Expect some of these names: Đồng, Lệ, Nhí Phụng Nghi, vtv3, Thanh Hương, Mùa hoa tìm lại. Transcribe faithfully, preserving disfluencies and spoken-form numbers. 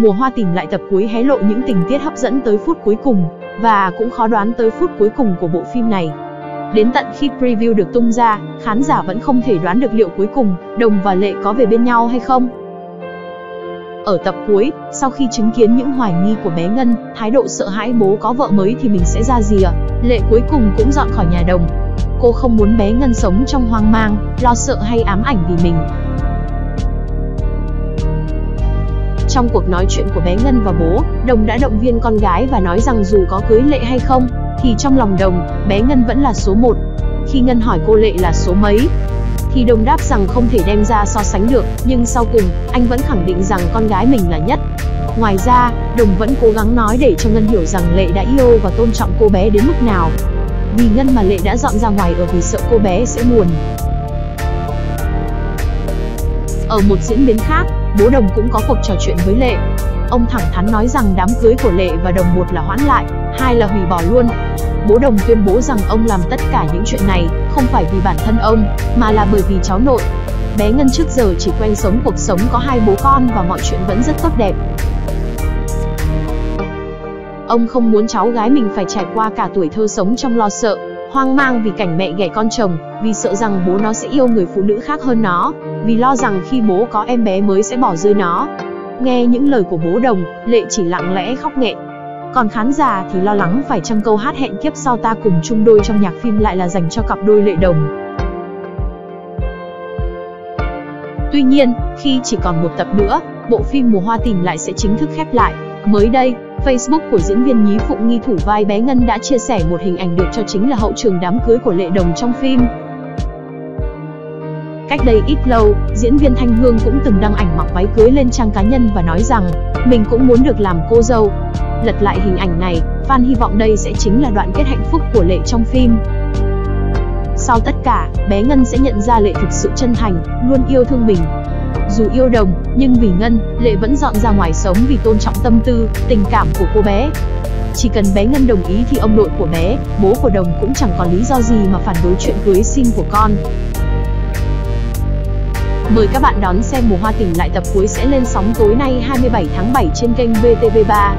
Mùa hoa tìm lại tập cuối hé lộ những tình tiết hấp dẫn tới phút cuối cùng, và cũng khó đoán tới phút cuối cùng của bộ phim này. Đến tận khi preview được tung ra, khán giả vẫn không thể đoán được liệu cuối cùng, Đồng và Lệ có về bên nhau hay không. Ở tập cuối, sau khi chứng kiến những hoài nghi của bé Ngân, thái độ sợ hãi bố có vợ mới thì mình sẽ ra gì ạ, Lệ cuối cùng cũng dọn khỏi nhà Đồng. Cô không muốn bé Ngân sống trong hoang mang, lo sợ hay ám ảnh vì mình. Trong cuộc nói chuyện của bé Ngân và bố, Đồng đã động viên con gái và nói rằng dù có cưới Lệ hay không, thì trong lòng Đồng, bé Ngân vẫn là số một. Khi Ngân hỏi cô Lệ là số mấy, thì Đồng đáp rằng không thể đem ra so sánh được, nhưng sau cùng, anh vẫn khẳng định rằng con gái mình là nhất. Ngoài ra, Đồng vẫn cố gắng nói để cho Ngân hiểu rằng Lệ đã yêu và tôn trọng cô bé đến mức nào. Vì Ngân mà Lệ đã dọn ra ngoài ở vì sợ cô bé sẽ buồn. Ở một diễn biến khác, bố Đồng cũng có cuộc trò chuyện với Lệ. Ông thẳng thắn nói rằng đám cưới của Lệ và Đồng một là hoãn lại, hai là hủy bỏ luôn. Bố Đồng tuyên bố rằng ông làm tất cả những chuyện này không phải vì bản thân ông, mà là bởi vì cháu nội. Bé Ngân trước giờ chỉ quen sống cuộc sống có hai bố con và mọi chuyện vẫn rất tốt đẹp. Ông không muốn cháu gái mình phải trải qua cả tuổi thơ sống trong lo sợ, hoang mang vì cảnh mẹ ghẻ con chồng, vì sợ rằng bố nó sẽ yêu người phụ nữ khác hơn nó, vì lo rằng khi bố có em bé mới sẽ bỏ rơi nó. Nghe những lời của bố Đồng, Lệ chỉ lặng lẽ khóc nghẹn. Còn khán giả thì lo lắng phải chăng câu hát hẹn kiếp sau ta cùng chung đôi trong nhạc phim lại là dành cho cặp đôi Lệ Đồng. Tuy nhiên, khi chỉ còn một tập nữa, bộ phim Mùa hoa tìm lại sẽ chính thức khép lại. Mới đây, Facebook của diễn viên Nhí Phụng Nghi thủ vai bé Ngân đã chia sẻ một hình ảnh được cho chính là hậu trường đám cưới của Lệ Đồng trong phim. Cách đây ít lâu, diễn viên Thanh Hương cũng từng đăng ảnh mặc váy cưới lên trang cá nhân và nói rằng mình cũng muốn được làm cô dâu. Lật lại hình ảnh này, fan hy vọng đây sẽ chính là đoạn kết hạnh phúc của Lệ trong phim. Sau tất cả, bé Ngân sẽ nhận ra Lệ thực sự chân thành, luôn yêu thương mình. Dù yêu Đồng, nhưng vì Ngân, Lệ vẫn dọn ra ngoài sống vì tôn trọng tâm tư, tình cảm của cô bé. Chỉ cần bé Ngân đồng ý thì ông nội của bé, bố của Đồng cũng chẳng còn lý do gì mà phản đối chuyện cưới xin của con. Mời các bạn đón xem Mùa hoa tìm lại tập cuối sẽ lên sóng tối nay hai mươi bảy tháng bảy trên kênh vê tê vê ba.